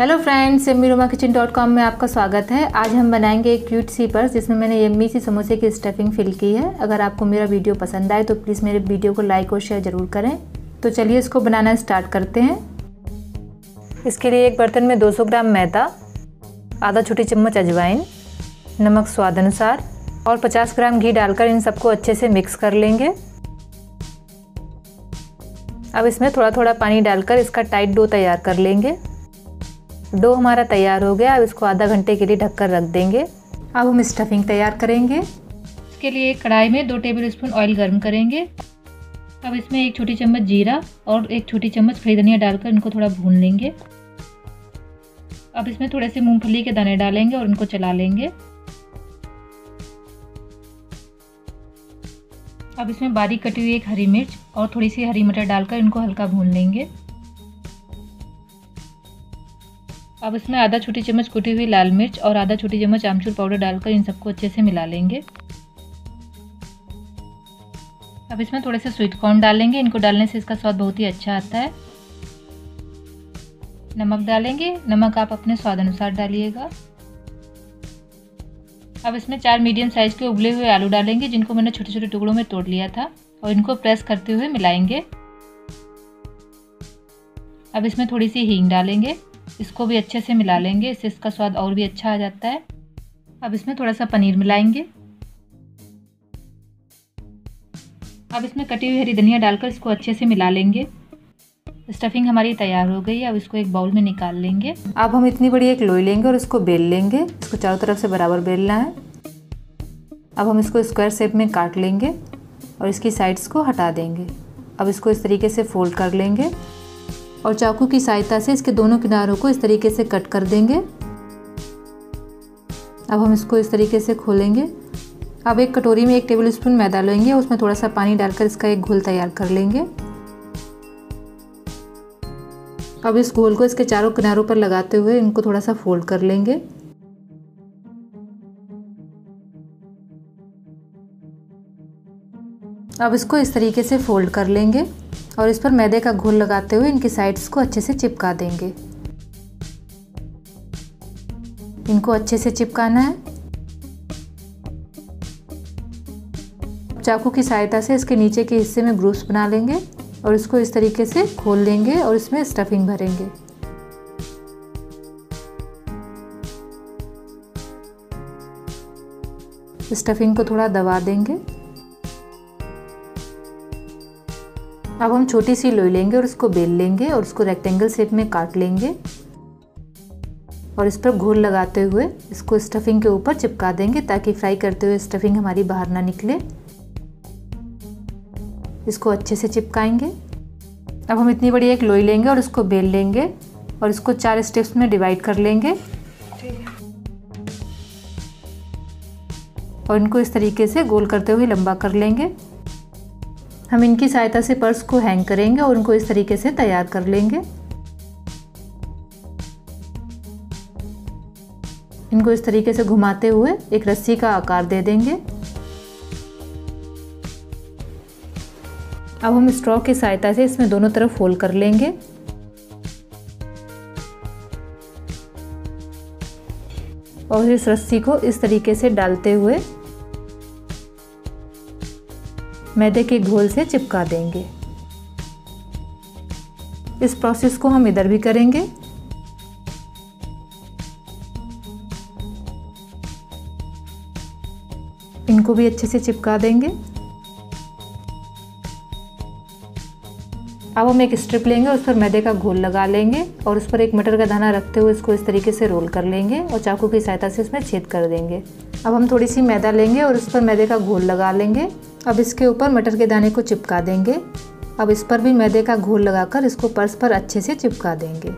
Hello friends, yummy Roma kitchen .com में आपका स्वागत है। आज हम बनाएंगे एक क्यूट सी पर्स जिसमें मैंने यम्मी सी समोसे की स्टफिंग फिल की है। अगर आपको मेरा वीडियो पसंद आए तो प्लीज़ मेरे वीडियो को लाइक और शेयर ज़रूर करें। तो चलिए इसको बनाना स्टार्ट करते हैं। इसके लिए एक बर्तन में 200 ग्राम मैदा, आधा छोटी चम्मच अजवाइन, नमक स्वाद अनुसार और 50 ग्राम घी डालकर इन सबको अच्छे से मिक्स कर लेंगे। अब इसमें थोड़ा थोड़ा पानी डालकर इसका टाइट डो तैयार कर लेंगे। डो हमारा तैयार हो गया। अब इसको आधा घंटे के लिए ढककर रख देंगे। अब हम स्टफिंग तैयार करेंगे। इसके लिए एक कढ़ाई में 2 टेबलस्पून ऑयल गर्म करेंगे। अब इसमें 1 छोटी चम्मच जीरा और 1 छोटी चम्मच खड़ी धनिया डालकर इनको थोड़ा भून लेंगे। अब इसमें थोड़े से मूंगफली के दाने डालेंगे और इनको चला लेंगे। अब इसमें बारीक कटी हुई एक हरी मिर्च और थोड़ी सी हरी मटर डालकर इनको हल्का भून लेंगे। अब इसमें आधा छोटी चम्मच कुटी हुई लाल मिर्च और आधा छोटी चम्मच आमचूर पाउडर डालकर इन सबको अच्छे से मिला लेंगे। अब इसमें थोड़े से स्वीट कॉर्न डालेंगे। इनको डालने से इसका स्वाद बहुत ही अच्छा आता है। नमक डालेंगे। नमक आप अपने स्वाद अनुसार डालिएगा। अब इसमें 4 मीडियम साइज़ के उबले हुए आलू डालेंगे जिनको मैंने छोटे छोटे टुकड़ों में तोड़ लिया था और इनको प्रेस करते हुए मिलाएंगे। अब इसमें थोड़ी सी हींग डालेंगे। इसको भी अच्छे से मिला लेंगे। इससे इसका स्वाद और भी अच्छा आ जाता है। अब इसमें थोड़ा सा पनीर मिलाएंगे। अब इसमें कटी हुई हरी धनिया डालकर इसको अच्छे से मिला लेंगे। स्टफिंग हमारी तैयार हो गई है। अब इसको एक बाउल में निकाल लेंगे। अब हम इतनी बड़ी एक लोई लेंगे और इसको बेल लेंगे। इसको चारों तरफ से बराबर बेलना है। अब हम इसको स्क्वायर शेप में काट लेंगे और इसकी साइड्स को हटा देंगे। अब इसको इस तरीके से फोल्ड कर लेंगे और चाकू की सहायता से इसके दोनों किनारों को इस तरीके से कट कर देंगे। अब हम इसको इस तरीके से खोलेंगे। अब एक कटोरी में 1 टेबलस्पून मैदा लेंगे और उसमें थोड़ा सा पानी डालकर इसका एक घोल तैयार कर लेंगे। अब इस घोल को इसके चारों किनारों पर लगाते हुए इनको थोड़ा सा फोल्ड कर लेंगे। अब इसको इस तरीके से फोल्ड कर लेंगे और इस पर मैदे का घोल लगाते हुए इनकी साइड्स को अच्छे से चिपका देंगे। इनको अच्छे से चिपकाना है। चाकू की सहायता से इसके नीचे के हिस्से में ग्रूव्स बना लेंगे और इसको इस तरीके से खोल लेंगे और इसमें स्टफिंग भरेंगे। स्टफिंग को थोड़ा दबा देंगे। अब हम छोटी सी लोई लेंगे और उसको बेल लेंगे और उसको रेक्टेंगल शेप में काट लेंगे और इस पर घोल लगाते हुए इसको स्टफिंग के ऊपर चिपका देंगे ताकि फ्राई करते हुए स्टफिंग हमारी बाहर ना निकले। इसको अच्छे से चिपकाएंगे। अब हम इतनी बड़ी एक लोई लेंगे और उसको बेल लेंगे और इसको 4 स्टेप्स में डिवाइड कर लेंगे और इनको इस तरीके से गोल करते हुए लंबा कर लेंगे। हम इनकी सहायता से पर्स को हैंग करेंगे और उनको इस तरीके से तैयार कर लेंगे। इनको इस तरीके से घुमाते हुए एक रस्सी का आकार दे देंगे। अब हम स्ट्रॉ की सहायता से इसमें दोनों तरफ फोल्ड कर लेंगे। और इस रस्सी को इस तरीके से डालते हुए मैदे के घोल से चिपका देंगे। इस प्रोसेस को हम इधर भी करेंगे। इनको भी अच्छे से चिपका देंगे। अब हम एक स्ट्रिप लेंगे और उस पर मैदे का घोल लगा लेंगे और उस पर एक मटर का दाना रखते हुए इसको इस तरीके से रोल कर लेंगे और चाकू की सहायता से इसमें छेद कर देंगे। अब हम थोड़ी सी मैदा लेंगे और उस पर मैदे का घोल लगा लेंगे। अब इसके ऊपर मटर के दाने को चिपका देंगे। अब इस पर भी मैदे का घोल लगाकर इसको पर्स पर अच्छे से चिपका देंगे।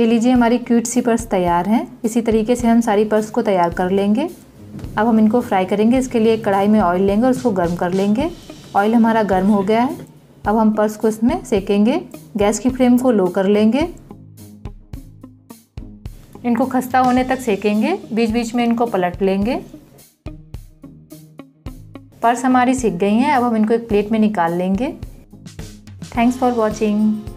ये लीजिए, हमारी क्यूट सी पर्स तैयार है। इसी तरीके से हम सारी पर्स को तैयार कर लेंगे। अब हम इनको फ्राई करेंगे। इसके लिए एक कढ़ाई में ऑयल लेंगे और उसको गर्म कर लेंगे। ऑयल हमारा गर्म हो गया है। अब हम पर्स को इसमें सेकेंगे। गैस की फ्लेम को लो कर लेंगे। इनको खस्ता होने तक सेकेंगे। बीच बीच में इनको पलट लेंगे। पर्स हमारी सिक गई हैं। अब हम इनको एक प्लेट में निकाल लेंगे। Thanks for watching.